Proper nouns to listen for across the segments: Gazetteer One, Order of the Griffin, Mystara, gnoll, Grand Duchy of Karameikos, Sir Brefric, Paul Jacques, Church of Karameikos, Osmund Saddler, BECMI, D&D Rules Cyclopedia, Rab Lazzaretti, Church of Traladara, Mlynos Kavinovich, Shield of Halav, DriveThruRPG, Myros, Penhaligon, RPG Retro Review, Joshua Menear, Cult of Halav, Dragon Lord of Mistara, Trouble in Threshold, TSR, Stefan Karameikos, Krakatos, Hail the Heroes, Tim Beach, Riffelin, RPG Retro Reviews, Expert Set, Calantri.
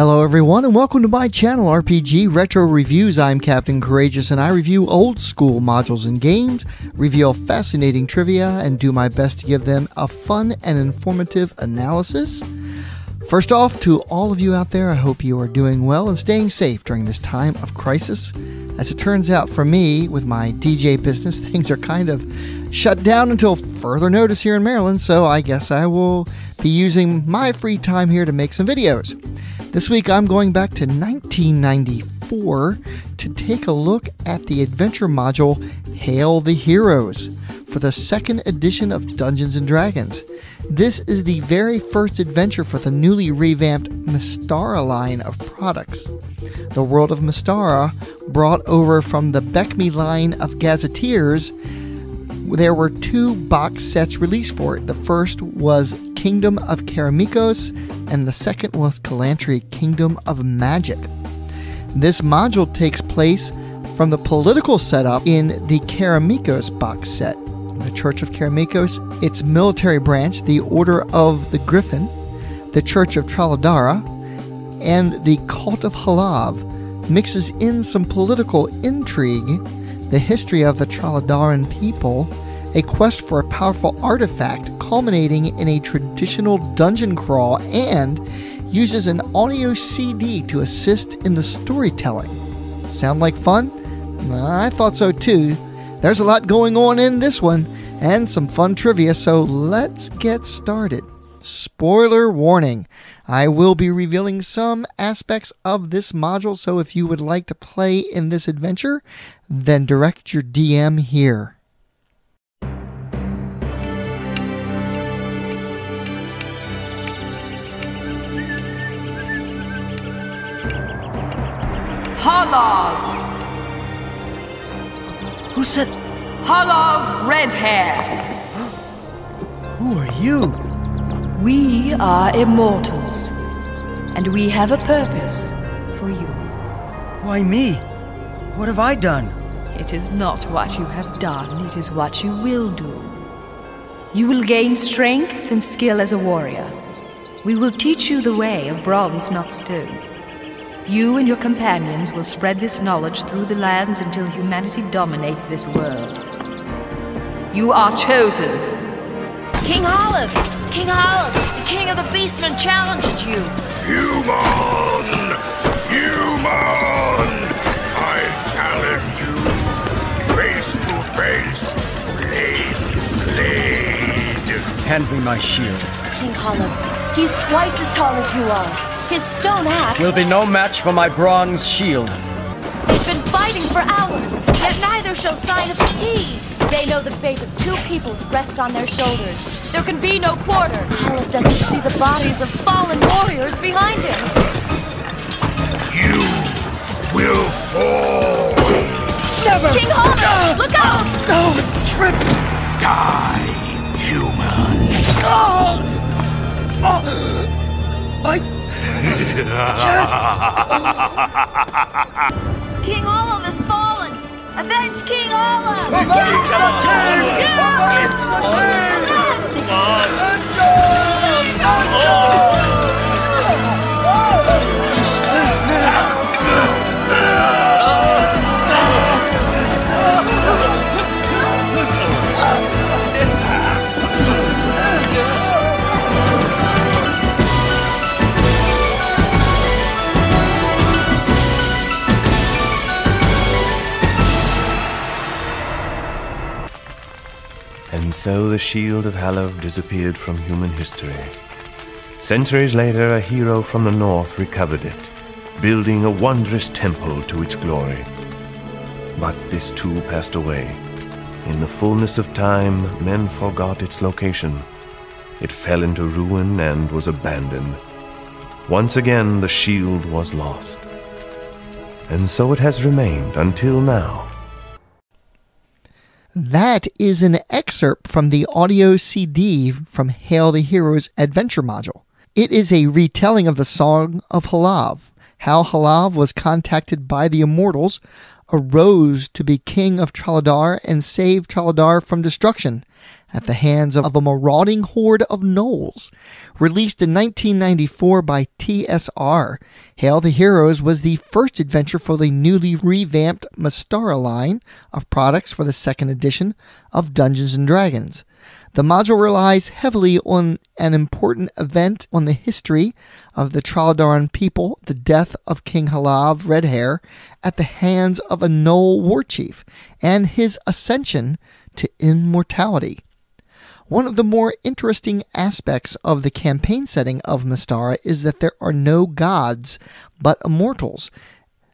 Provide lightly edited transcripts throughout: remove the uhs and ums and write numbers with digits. Hello everyone and welcome to my channel RPG Retro Reviews. I'm Captain Courageous and I review old school modules and games, reveal fascinating trivia, and do my best to give them a fun and informative analysis. First off, to all of you out there, I hope you are doing well and staying safe during this time of crisis. As it turns out for me, with my DJ business, things are kind of shut down until further notice here in Maryland, so I guess I will be using my free time here to make some videos. This week I'm going back to 1994 to take a look at the adventure module Hail the Heroes for the second edition of Dungeons and Dragons. This is the very first adventure for the newly revamped Mystara line of products. The world of Mystara, brought over from the BECMI line of gazetteers, there were two box sets released for it. The first was Kingdom of Karameikos, and the second was Calantri, Kingdom of Magic. This module takes place from the political setup in the Karameikos box set. The Church of Karameikos, its military branch, the Order of the Griffin, the Church of Traladara, and the Cult of Halav mixes in some political intrigue, the history of the Traladaran people, a quest for a powerful artifact culminating in a traditional dungeon crawl, and uses an audio CD to assist in the storytelling. Sound like fun? I thought so too. There's a lot going on in this one, and some fun trivia, so let's get started. Spoiler warning, I will be revealing some aspects of this module, so if you would like to play in this adventure, then direct your DM here. Halav! Who said... Halav Red Hair! Who are you? We are immortals, and we have a purpose for you. Why me? What have I done? It is not what you have done, it is what you will do. You will gain strength and skill as a warrior. We will teach you the way of bronze, not stone. You and your companions will spread this knowledge through the lands until humanity dominates this world. You are chosen. King Halav! King Halav! The King of the Beastmen challenges you! Human! Human! I challenge you! Face to face! Blade to blade! Hand me my shield. King Halav, he's twice as tall as you are. His stone axe will be no match for my bronze shield. They've been fighting for hours, yet neither show sign of fatigue. They know the fate of two peoples rest on their shoulders. There can be no quarter. Halav doesn't see the bodies of fallen warriors behind him. You will fall. Never. King Halav, look out! No, trip. Die, human. Oh. Oh. Yes! King Halav has fallen! Avenge King Halav! Avenge the king! Avenge the king! Avenge him! And so the Shield of Halav disappeared from human history. Centuries later, a hero from the north recovered it, building a wondrous temple to its glory. But this too passed away. In the fullness of time, men forgot its location. It fell into ruin and was abandoned. Once again, the shield was lost. And so it has remained until now. That is an excerpt from the audio CD from Hail the Heroes Adventure Module. It is a retelling of the Song of Halav, how Halav was contacted by the Immortals, arose to be king of Traladar and saved Traladar from destruction at the hands of a marauding horde of gnolls. Released in 1994 by TSR, Hail the Heroes was the first adventure for the newly revamped Mystara line of products for the second edition of Dungeons and Dragons. The module relies heavily on an important event on the history of the Traladaran people, the death of King Halav Redhair at the hands of a gnoll warchief, and his ascension to immortality. One of the more interesting aspects of the campaign setting of Mystara is that there are no gods but immortals,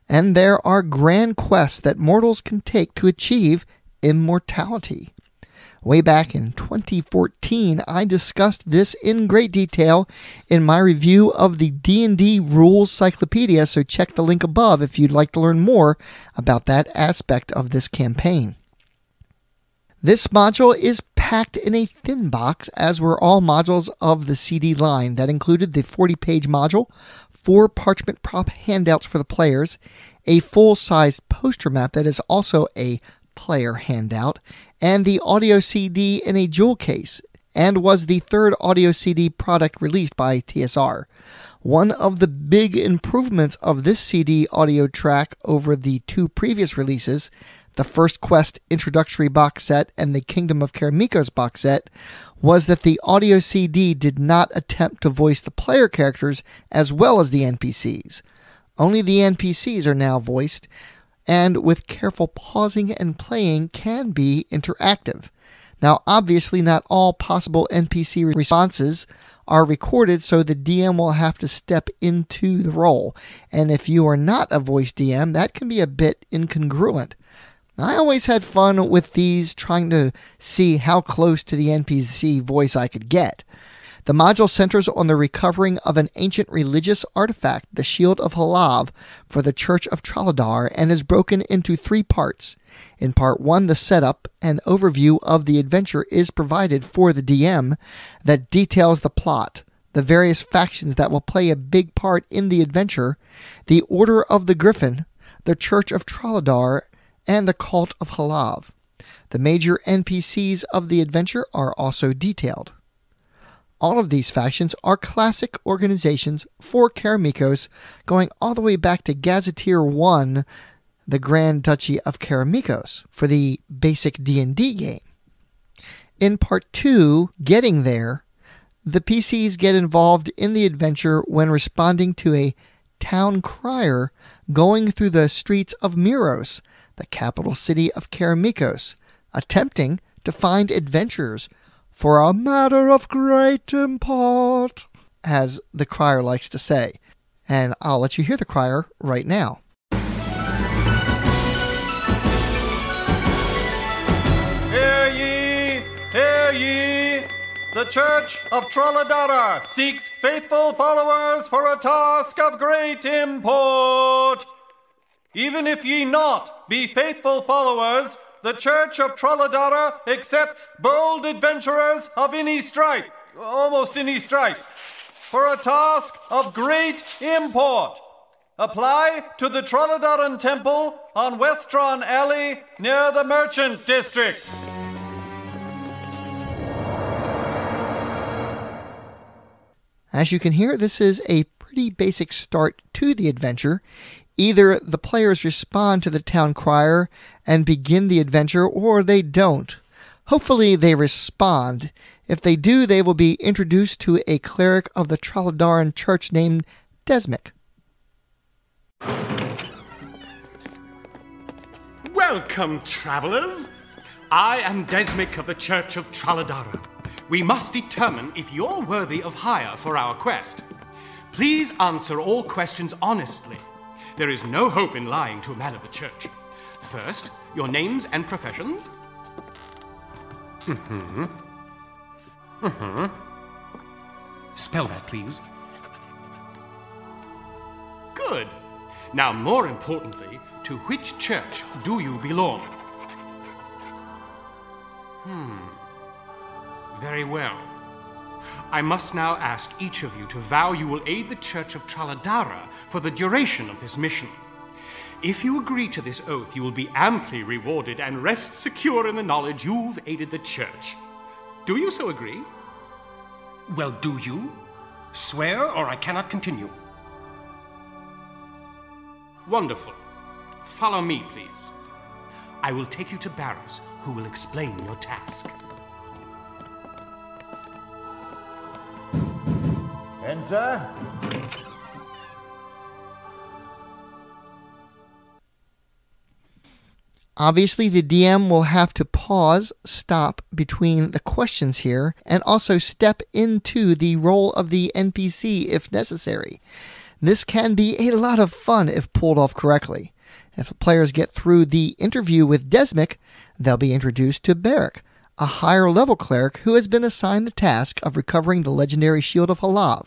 and there are grand quests that mortals can take to achieve immortality. Way back in 2014, I discussed this in great detail in my review of the D&D Rules Cyclopedia, so check the link above if you'd like to learn more about that aspect of this campaign. This module is packed in a thin box, as were all modules of the CD line. That included the 40-page module, 4 parchment prop handouts for the players, a full-sized poster map that is also a player handout, and the audio CD in a jewel case, and was the third audio CD product released by TSR. One of the big improvements of this CD audio track over the 2 previous releases, the First Quest Introductory box set and the Kingdom of Karameikos box set, was that the audio CD did not attempt to voice the player characters as well as the NPCs. Only the NPCs are now voiced, and with careful pausing and playing can be interactive. Now, obviously not all possible NPC responses are recorded, so the DM will have to step into the role. And if you are not a voice DM, that can be a bit incongruent. Now, I always had fun with these, trying to see how close to the NPC voice I could get. The module centers on the recovering of an ancient religious artifact, the Shield of Halav, for the Church of Traladar, and is broken into 3 parts. In Part 1, the setup and overview of the adventure is provided for the DM that details the plot, the various factions that will play a big part in the adventure, the Order of the Griffin, the Church of Traladar, and the Cult of Halav. The major NPCs of the adventure are also detailed. All of these factions are classic organizations for Karameikos, going all the way back to Gazetteer One, the Grand Duchy of Karameikos, for the basic D&D game. In Part 2, Getting There, the PCs get involved in the adventure when responding to a town crier going through the streets of Myros, the capital city of Karameikos, attempting to find adventurers for a matter of great import, as the crier likes to say. And I'll let you hear the crier right now. Hear ye! Hear ye! The Church of Traladara seeks faithful followers for a task of great import. Even if ye not be faithful followers, the Church of Traladara accepts bold adventurers of any stripe, almost any stripe, for a task of great import. Apply to the Traladaran Temple on Westron Alley near the Merchant District. As you can hear, this is a pretty basic start to the adventure. Either the players respond to the town crier and begin the adventure, or they don't. Hopefully they respond. If they do, they will be introduced to a cleric of the Traladaran church named Desmic. Welcome, travelers! I am Desmic of the Church of Traladara. We must determine if you're worthy of hire for our quest. Please answer all questions honestly. There is no hope in lying to a man of the church. First, your names and professions. Spell that, please. Good. Now, more importantly, to which church do you belong? Very well. I must now ask each of you to vow you will aid the Church of Traladara for the duration of this mission. If you agree to this oath, you will be amply rewarded and rest secure in the knowledge you've aided the Church. Do you so agree? Well, do you? Swear or I cannot continue. Wonderful. Follow me, please. I will take you to Barrows, who will explain your task. Enter. Obviously, the DM will have to pause, stop between the questions here, and also step into the role of the NPC if necessary. This can be a lot of fun if pulled off correctly. If players get through the interview with Desmic, they'll be introduced to Beric, a higher-level cleric who has been assigned the task of recovering the legendary Shield of Halav.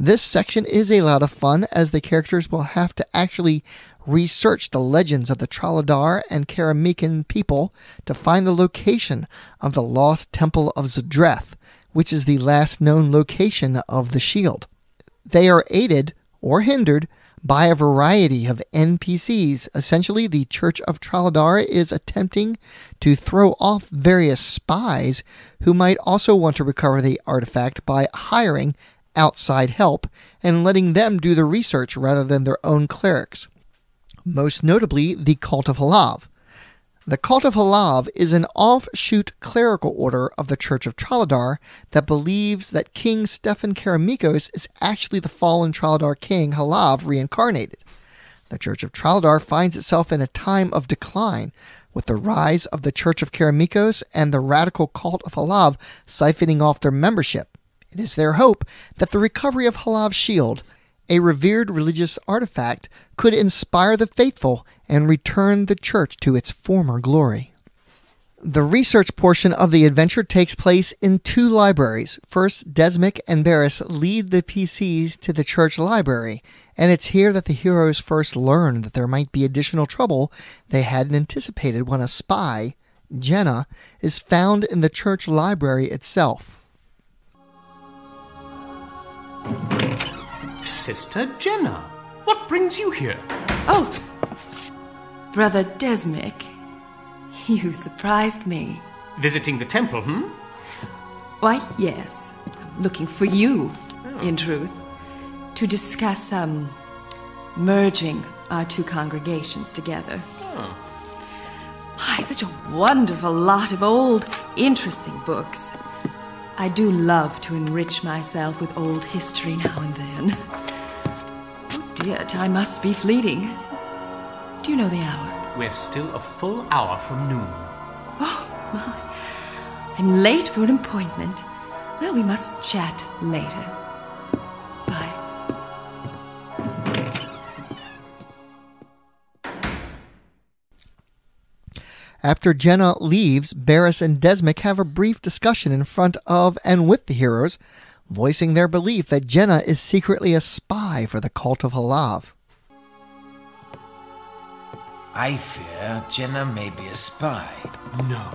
This section is a lot of fun, as the characters will have to actually research the legends of the Traladar and Karameikan people to find the location of the lost temple of Zadrath, which is the last known location of the shield. They are aided, or hindered, by a variety of NPCs. Essentially, the Church of Traladar is attempting to throw off various spies who might also want to recover the artifact by hiring outside help and letting them do the research rather than their own clerics. Most notably, the Cult of Halav. The Cult of Halav is an offshoot clerical order of the Church of Traladar that believes that King Stefan Karameikos is actually the fallen Traladar king Halav reincarnated. The Church of Traladar finds itself in a time of decline, with the rise of the Church of Karameikos and the radical Cult of Halav siphoning off their membership. It is their hope that the recovery of Halav's shield, a revered religious artifact, could inspire the faithful and return the church to its former glory. The research portion of the adventure takes place in two libraries. First, Desmic and Barris lead the PCs to the church library, and it's here that the heroes first learn that there might be additional trouble they hadn't anticipated when a spy, Jenna, is found in the church library itself. Sister Jenna, what brings you here? Oh, Brother Desmic, you surprised me. Visiting the temple, hmm? Why, yes. Looking for you, in truth, to discuss merging our two congregations together. Oh. Why, such a wonderful lot of old, interesting books. I do love to enrich myself with old history now and then. Oh dear, time must be fleeting. Do you know the hour? We're still a full hour from noon. Oh my. I'm late for an appointment. Well, we must chat later. Bye. After Jenna leaves, Barris and Desmic have a brief discussion in front of and with the heroes, voicing their belief that Jenna is secretly a spy for the Cult of Halav. I fear Jenna may be a spy. No.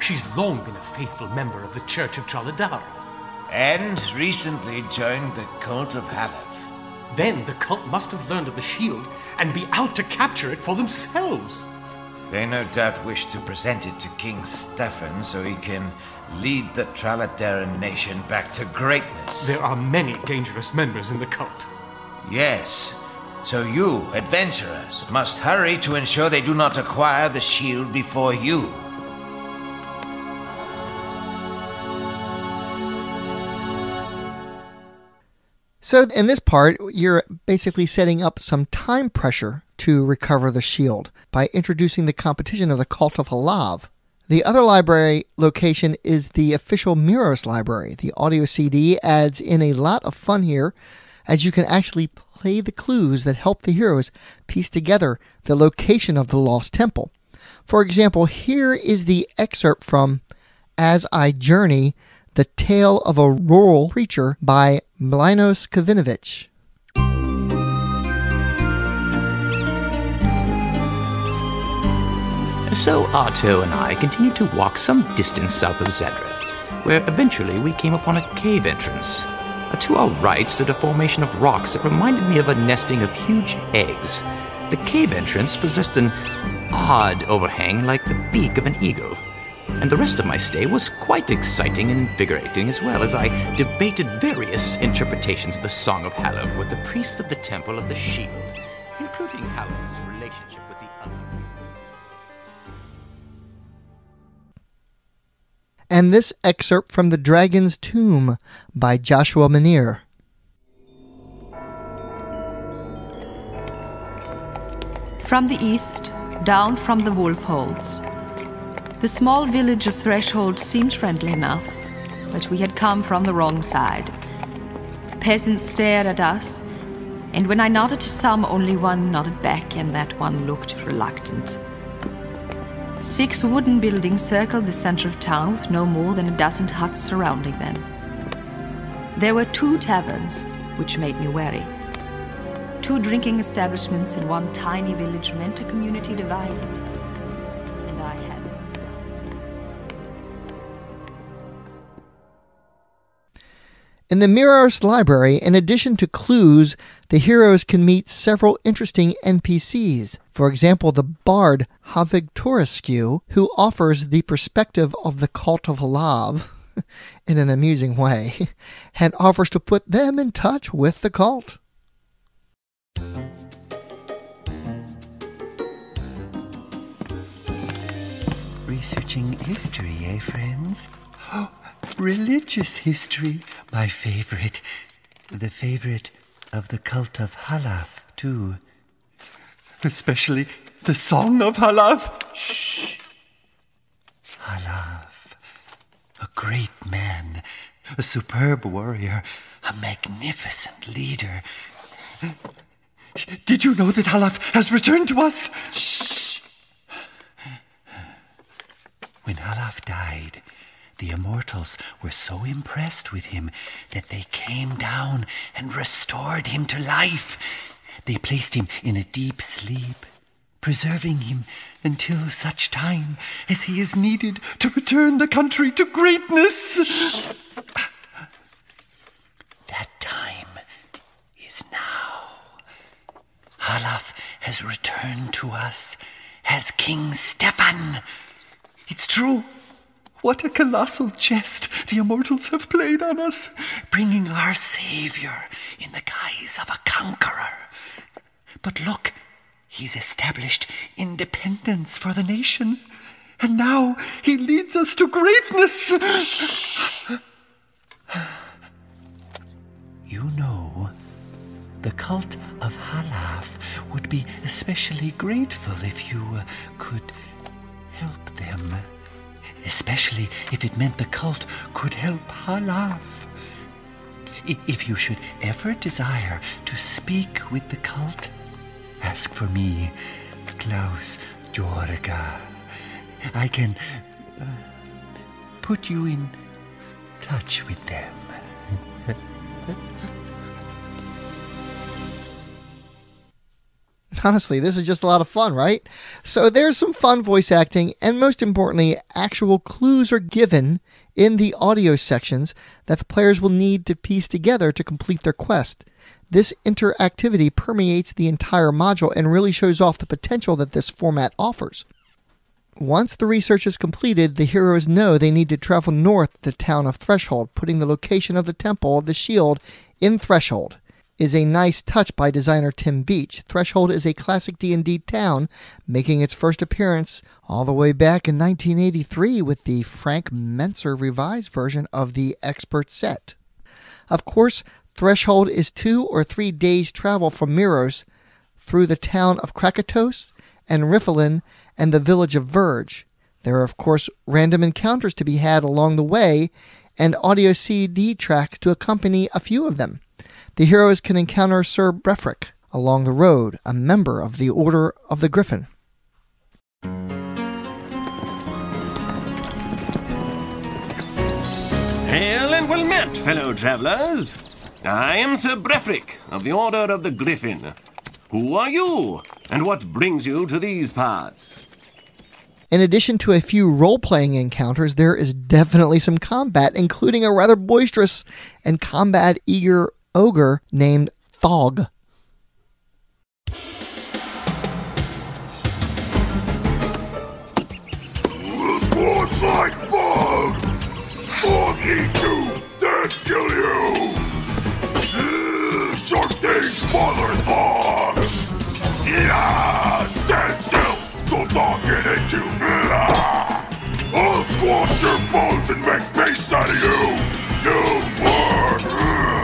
She's long been a faithful member of the Church of Traladara. And recently joined the Cult of Halav. Then the cult must have learned of the shield and be out to capture it for themselves. They no doubt wish to present it to King Stefan so he can lead the Traladaran nation back to greatness. There are many dangerous members in the cult. Yes, so you, adventurers, must hurry to ensure they do not acquire the shield before you. So in this part, you're basically setting up some time pressure to recover the shield by introducing the competition of the Cult of Halav. The other library location is the official Mirrors Library. The audio CD adds in a lot of fun here, as you can actually play the clues that help the heroes piece together the location of the lost temple. For example, here is the excerpt from As I Journey, The Tale of a Rural Preacher by Mlynos Kavinovich. So Arto and I continued to walk some distance south of Zadrath, where eventually we came upon a cave entrance. To our right stood a formation of rocks that reminded me of a nesting of huge eggs. The cave entrance possessed an odd overhang like the beak of an eagle, and the rest of my stay was quite exciting and invigorating, as well as I debated various interpretations of the Song of Halav with the priests of the Temple of the Shield, including Halav's relationship with the other humans. And this excerpt from The Dragon's Tomb by Joshua Menear. From the east, down from the wolf holds. The small village of Threshold seemed friendly enough, but we had come from the wrong side. Peasants stared at us, and when I nodded to some, only one nodded back, and that one looked reluctant. 6 wooden buildings circled the center of town with no more than a dozen huts surrounding them. There were 2 taverns, which made me wary. 2 drinking establishments in one tiny village meant a community divided, and I had... In the Mirror's Library, in addition to clues, the heroes can meet several interesting NPCs. For example, the bard Havig Torescu, who offers the perspective of the Cult of Halav in an amusing way, and offers to put them in touch with the cult. Researching history, eh, friends? Oh, religious history, my favorite. The favorite of the Cult of Halav, too. Especially the Song of Halav. Shh. Halav, a great man, a superb warrior, a magnificent leader. Did you know that Halav has returned to us? Shh. When Halav died, the immortals were so impressed with him that they came down and restored him to life. They placed him in a deep sleep, preserving him until such time as he is needed to return the country to greatness. That time is now. Halav has returned to us as King Stefan. It's true. What a colossal jest the immortals have played on us, bringing our savior in the guise of a conqueror. But look, he's established independence for the nation, and now he leads us to greatness. You know, the Cult of Halav would be especially grateful if you could help them. Especially if it meant the cult could help Halav. If you should ever desire to speak with the cult, ask for me, Klaus Jorga. I can put you in touch with them. Honestly, this is just a lot of fun, right? So there's some fun voice acting, and most importantly, actual clues are given in the audio sections that the players will need to piece together to complete their quest. This interactivity permeates the entire module and really shows off the potential that this format offers. Once the research is completed, the heroes know they need to travel north to the town of Threshold, putting the location of the Temple of the Shield in Threshold. Is a nice touch by designer Tim Beach. Threshold is a classic D&D town, making its first appearance all the way back in 1983 with the Frank Menser revised version of the Expert set. Of course, Threshold is 2 or 3 days' travel from Miros through the town of Krakatos and Riffelin and the village of Verge. There are, of course, random encounters to be had along the way and audio CD tracks to accompany a few of them. The heroes can encounter Sir Brefric along the road, a member of the Order of the Griffin. Hail and well met, fellow travellers. I am Sir Brefric of the Order of the Griffin. Who are you, and what brings you to these parts? In addition to a few role-playing encounters, there is definitely some combat, including a rather boisterous and combat-eager ogre named Thog. like Thog! Thog eat you, then kill you! Shark things bother Thog! Yeah! Stand still, so Thog can eat you! I'll squash your bones and make paste out of you! No more!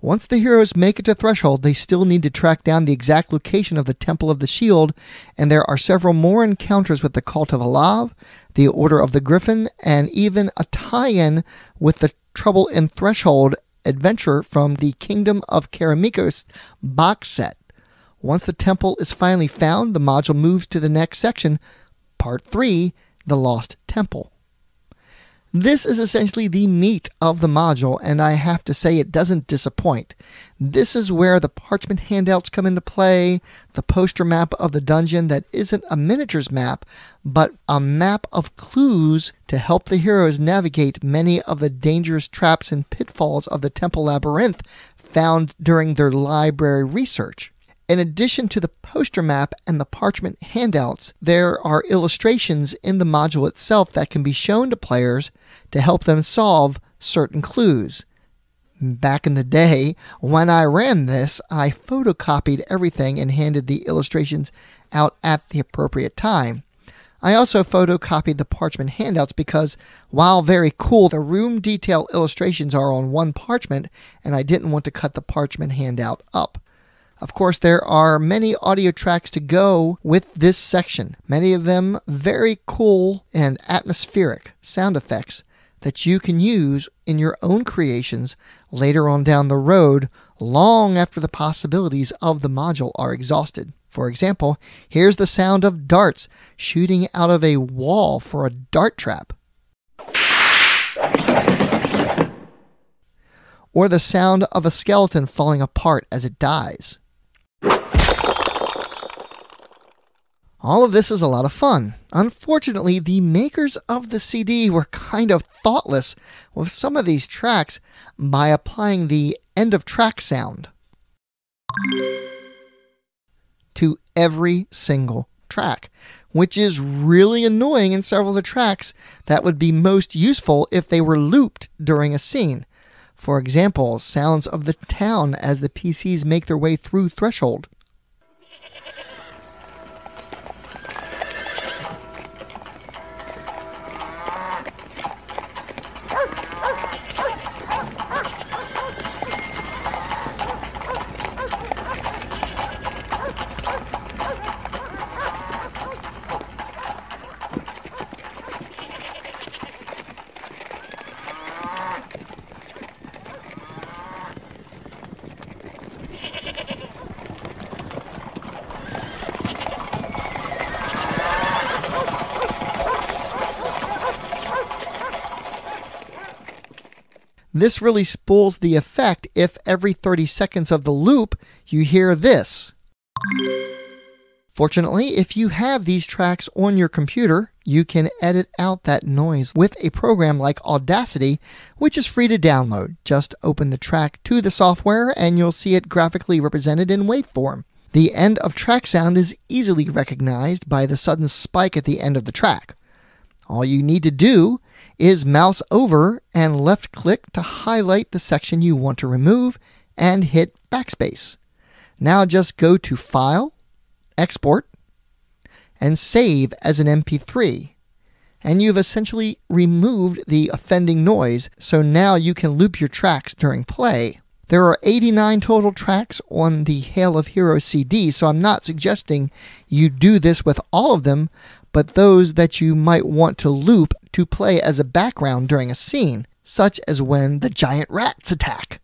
Once the heroes make it to Threshold, they still need to track down the exact location of the Temple of the Shield, and there are several more encounters with the Cult of Halav, the Order of the Griffin, and even a tie-in with the Trouble in Threshold adventure from the Kingdom of Karameikos box set. Once the temple is finally found, the module moves to the next section, Part 3, The Lost Temple. This is essentially the meat of the module, and I have to say it doesn't disappoint. This is where the parchment handouts come into play, the poster map of the dungeon that isn't a miniatures map, but a map of clues to help the heroes navigate many of the dangerous traps and pitfalls of the temple labyrinth found during their library research. In addition to the poster map and the parchment handouts, there are illustrations in the module itself that can be shown to players to help them solve certain clues. Back in the day, when I ran this, I photocopied everything and handed the illustrations out at the appropriate time. I also photocopied the parchment handouts because, while very cool, the room detail illustrations are on one parchment, and I didn't want to cut the parchment handout up. Of course, there are many audio tracks to go with this section, many of them very cool and atmospheric sound effects that you can use in your own creations later on down the road, long after the possibilities of the module are exhausted. For example, here's the sound of darts shooting out of a wall for a dart trap, or the sound of a skeleton falling apart as it dies. All of this is a lot of fun. Unfortunately, the makers of the CD were kind of thoughtless with some of these tracks by applying the end of track sound to every single track, which is really annoying in several of the tracks that would be most useful if they were looped during a scene. For example, sounds of the town as the PCs make their way through Threshold, This really spools the effect if every 30 seconds of the loop you hear this. Fortunately, if you have these tracks on your computer, you can edit out that noise with a program like Audacity, which is free to download. Just open the track to the software and you'll see it graphically represented in waveform. The end of track sound is easily recognized by the sudden spike at the end of the track. All you need to do is mouse over and left-click to highlight the section you want to remove and hit backspace. Now just go to File, Export, and Save as an MP3. And you've essentially removed the offending noise, so now you can loop your tracks during play. There are 89 total tracks on the Hail of Heroes CD, so I'm not suggesting you do this with all of them, but those that you might want to loop to play as a background during a scene, such as when the giant rats attack.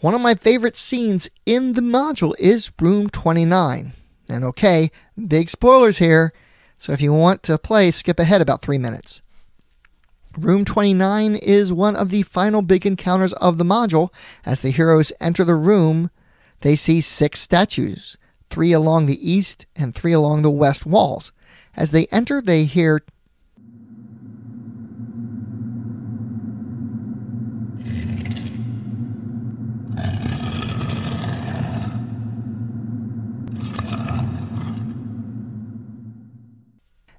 One of my favorite scenes in the module is Room 29. And okay, big spoilers here, so if you want to play, skip ahead about 3 minutes. Room 29 is one of the final big encounters of the module. As the heroes enter the room, they see 6 statues, 3 along the east and 3 along the west walls. As they enter, they hear...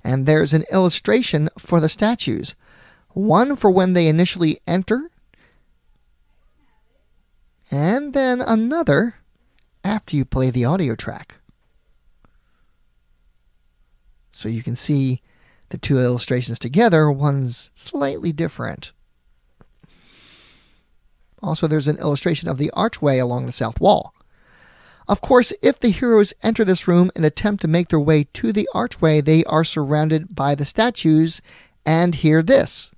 And there's an illustration for the statues. One for when they initially enter, and then another after you play the audio track. So you can see the two illustrations together. One's slightly different. Also, there's an illustration of the archway along the south wall. Of course, if the heroes enter this room and attempt to make their way to the archway, they are surrounded by the statues and hear this.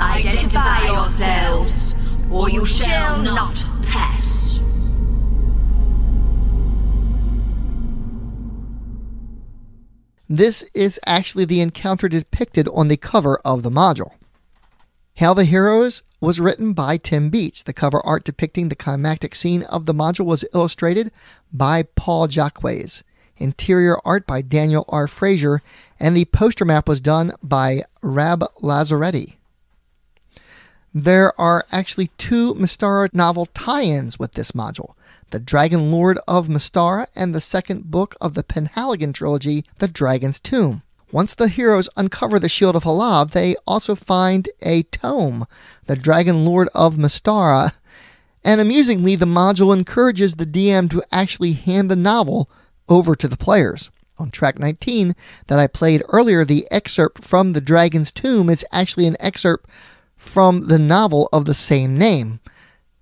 Identify yourselves, or you shall not pass. This is actually the encounter depicted on the cover of the module. Hail the Heroes was written by Tim Beach. The cover art depicting the climactic scene of the module was illustrated by Paul Jacques. Interior art by Daniel R. Frazier, and the poster map was done by Rab Lazzaretti. There are actually two Mystara novel tie-ins with this module, The Dragon Lord of Mistara and the second book of the Penhaligon trilogy, The Dragon's Tomb. Once the heroes uncover the Shield of Halav, they also find a tome, The Dragon Lord of Mistara, and amusingly, the module encourages the DM to actually hand the novel over to the players. On track 19 that I played earlier, the excerpt from The Dragon's Tomb is actually an excerpt from the novel of the same name.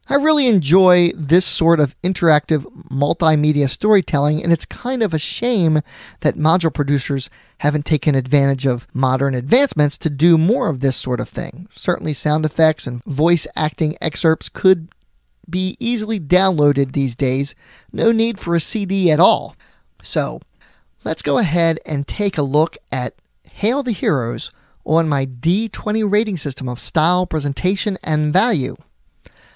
I really enjoy this sort of interactive multimedia storytelling, and it's kind of a shame that module producers haven't taken advantage of modern advancements to do more of this sort of thing. Certainly sound effects and voice acting excerpts could be easily downloaded these days. No need for a CD at all. So let's go ahead and take a look at Hail the Heroes on my D20 rating system of style, presentation, and value.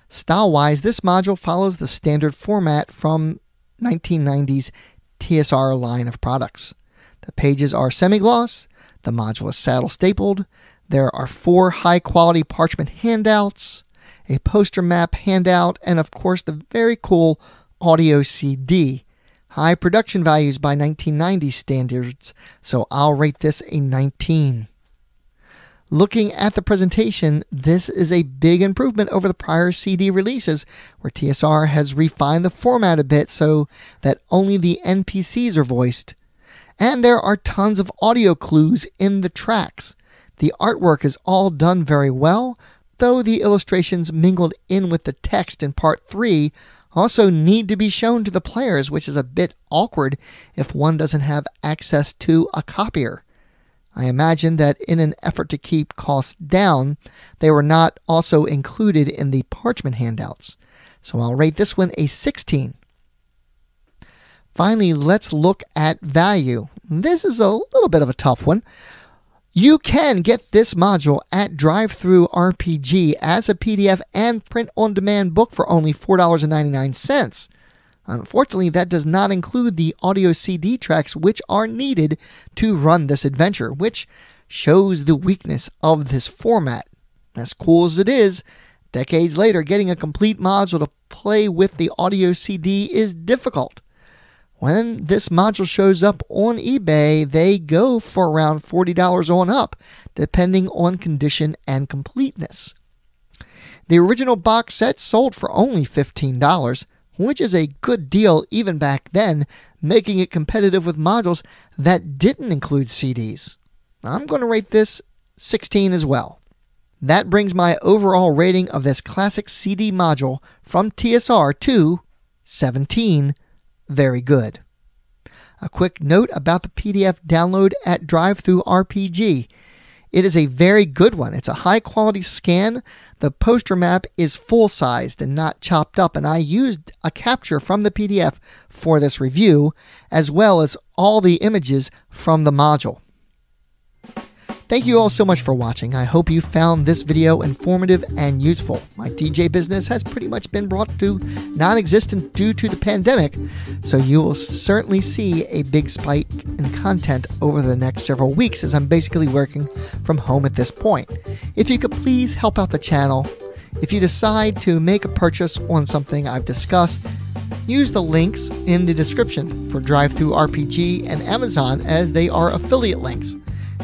Style-wise, this module follows the standard format from 1990's TSR line of products. The pages are semi-gloss, the module is saddle-stapled, there are 4 high-quality parchment handouts, a poster map handout, and of course the very cool audio CD. High production values by 1990 standards, so I'll rate this a 19. Looking at the presentation, this is a big improvement over the prior CD releases, where TSR has refined the format a bit so that only the NPCs are voiced. And there are tons of audio clues in the tracks. The artwork is all done very well, though the illustrations mingled in with the text in Part 3 also need to be shown to the players, which is a bit awkward if one doesn't have access to a copier. I imagine that in an effort to keep costs down, they were not also included in the parchment handouts. So I'll rate this one a 16. Finally, let's look at value. This is a little bit of a tough one. You can get this module at DriveThruRPG as a PDF and print-on-demand book for only $4.99. Unfortunately, that does not include the audio CD tracks which are needed to run this adventure, which shows the weakness of this format. As cool as it is, decades later, getting a complete module to play with the audio CD is difficult. When this module shows up on eBay, they go for around $40 on up, depending on condition and completeness. The original box set sold for only $15. Which is a good deal even back then, making it competitive with modules that didn't include CDs. I'm going to rate this 16 as well. That brings my overall rating of this classic CD module from TSR to 17. Very good. A quick note about the PDF download at DriveThruRPG. It is a very good one. It's a high-quality scan. The poster map is full-sized and not chopped up, and I used a capture from the PDF for this review, as well as all the images from the module. Thank you all so much for watching. I hope you found this video informative and useful. My DJ business has pretty much been brought to non-existent due to the pandemic, so you will certainly see a big spike in content over the next several weeks as I'm basically working from home at this point. If you could please help out the channel. If you decide to make a purchase on something I've discussed, use the links in the description for DriveThruRPG and Amazon as they are affiliate links,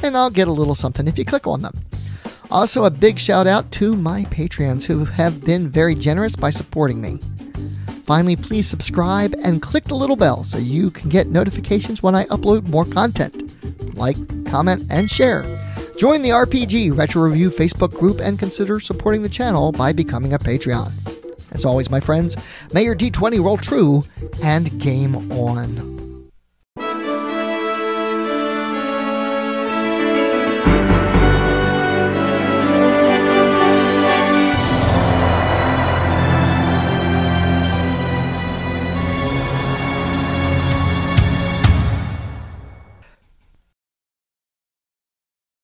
and I'll get a little something if you click on them. Also, a big shout out to my Patreons who have been very generous by supporting me. Finally, please subscribe and click the little bell so you can get notifications when I upload more content. Like, comment, and share. Join the RPG Retro Review Facebook group and consider supporting the channel by becoming a Patreon. As always, my friends, may your D20 roll true and game on.